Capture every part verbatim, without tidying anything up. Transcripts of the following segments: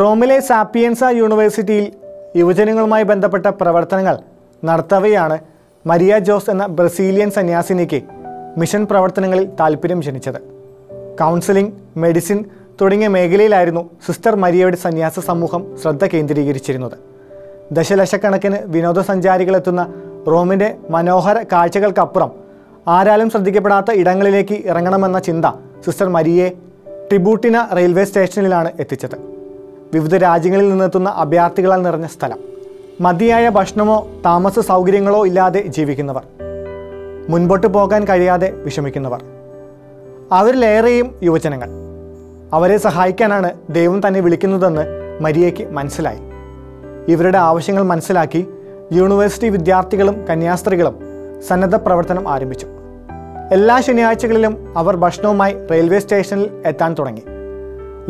റോമിലെ സാപ്പിയൻസ യൂണിവേഴ്സിറ്റിയിൽ യുവജനങ്ങളുമായി ബന്ധപ്പെട്ട പ്രവർത്തനങ്ങൾ നടത്തവെയാണ് മരിയ ജോസ് എന്ന ബ്രസീലിയൻ സന്യാസിനിക്ക് മിഷൻ പ്രവർത്തനങ്ങളിൽ താൽപ്പര്യം ജനിച്ചത്. കൗൺസിലിംഗ്, മെഡിസിൻ തുടങ്ങിയ മേഖലയിലായിരുന്നു സിസ്റ്റർ മരിയയുടെ സന്യാസ സമൂഹം ശ്രദ്ധ കേന്ദ്രീകരിച്ചിരുന്നത്. ദശലക്ഷക്കണക്കിന് വിനോദസഞ്ചാരികളെത്തുന്ന റോമിൻ്റെ മനോഹര കാഴ്ചകൾക്കപ്പുറം ആരാലും ശ്രദ്ധിക്കപ്പെടാത്ത ഇടങ്ങളിലേക്ക് ഇറങ്ങണമെന്ന ചിന്ത സിസ്റ്റർ മരിയയെ ട്രിബൂട്ടിന റെയിൽവേ സ്റ്റേഷനിലാണ് എത്തിച്ചത്. വിവിധ രാജ്യങ്ങളിൽ നിന്നെത്തുന്ന അഭയാർത്ഥികളാൽ നിറഞ്ഞ സ്ഥലം, മതിയായ ഭക്ഷണമോ താമസ സൗകര്യങ്ങളോ ഇല്ലാതെ ജീവിക്കുന്നവർ, മുൻപോട്ട് പോകാൻ കഴിയാതെ വിഷമിക്കുന്നവർ, അവരിലേറെയും യുവജനങ്ങൾ. അവരെ സഹായിക്കാനാണ് ദൈവം തന്നെ വിളിക്കുന്നതെന്ന് മരിയയ്ക്ക് മനസ്സിലായി. ഇവരുടെ ആവശ്യങ്ങൾ മനസ്സിലാക്കി യൂണിവേഴ്സിറ്റി വിദ്യാർത്ഥികളും കന്യാസ്ത്രീകളും സന്നദ്ധ പ്രവർത്തനം ആരംഭിച്ചു. എല്ലാ ശനിയാഴ്ചകളിലും അവർ ഭക്ഷണവുമായി റെയിൽവേ സ്റ്റേഷനിൽ എത്താൻ തുടങ്ങി.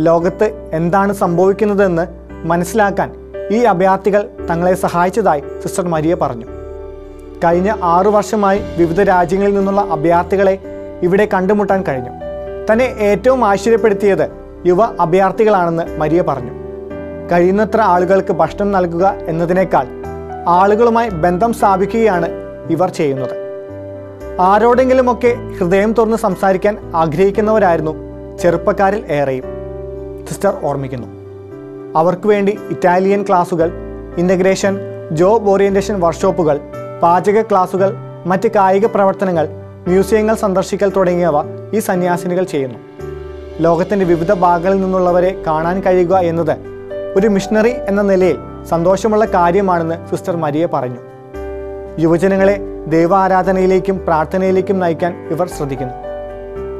ലോകത്ത് എന്താണ് സംഭവിക്കുന്നതെന്ന് മനസ്സിലാക്കാൻ ഈ അഭയാർത്ഥികൾ തങ്ങളെ സഹായിച്ചതായി സിസ്റ്റർ മരിയ പറഞ്ഞു. കഴിഞ്ഞ ആറു വർഷമായി വിവിധ രാജ്യങ്ങളിൽ നിന്നുള്ള അഭയാർത്ഥികളെ ഇവിടെ കണ്ടുമുട്ടാൻ കഴിഞ്ഞു. തന്നെ ഏറ്റവും ആശ്ചര്യപ്പെടുത്തിയത് യുവ അഭയാർത്ഥികളാണെന്ന് മരിയ പറഞ്ഞു. കഴിയുന്നത്ര ആളുകൾക്ക് ഭക്ഷണം നൽകുക എന്നതിനേക്കാൾ ആളുകളുമായി ബന്ധം സ്ഥാപിക്കുകയാണ് ഇവർ ചെയ്യുന്നത്. ആരോടെങ്കിലുമൊക്കെ ഹൃദയം തുറന്ന് സംസാരിക്കാൻ ആഗ്രഹിക്കുന്നവരായിരുന്നു ചെറുപ്പക്കാരിൽ ഏറെയും, സിസ്റ്റർ ഓർമ്മിക്കുന്നു. അവർക്ക് വേണ്ടി ഇറ്റാലിയൻ ക്ലാസുകൾ, ഇൻ്റഗ്രേഷൻ, ജോബ് ഓറിയൻറ്റേഷൻ വർക്ക്ഷോപ്പുകൾ, പാചക ക്ലാസുകൾ, മറ്റ് കായിക പ്രവർത്തനങ്ങൾ, മ്യൂസിയങ്ങൾ സന്ദർശിക്കൽ തുടങ്ങിയവ ഈ സന്യാസിനികൾ ചെയ്യുന്നു. ലോകത്തിൻ്റെ വിവിധ ഭാഗങ്ങളിൽ നിന്നുള്ളവരെ കാണാൻ കഴിയുക എന്നത് ഒരു മിഷണറി എന്ന നിലയിൽ സന്തോഷമുള്ള കാര്യമാണെന്ന് സിസ്റ്റർ മരിയ പറഞ്ഞു. യുവജനങ്ങളെ ദൈവാരാധനയിലേക്കും പ്രാർത്ഥനയിലേക്കും നയിക്കാൻ ഇവർ ശ്രദ്ധിക്കുന്നു.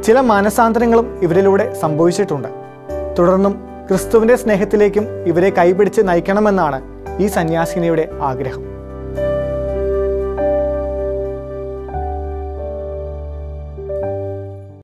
ചില മാനസാന്തരങ്ങളും ഇവരിലൂടെ സംഭവിച്ചിട്ടുണ്ട്. തുടർന്നും ക്രിസ്തുവിൻ്റെ സ്നേഹത്തിലേക്കും ഇവരെ കൈപിടിച്ച് നയിക്കണമെന്നാണ് ഈ സന്യാസിനിയുടെ ആഗ്രഹം.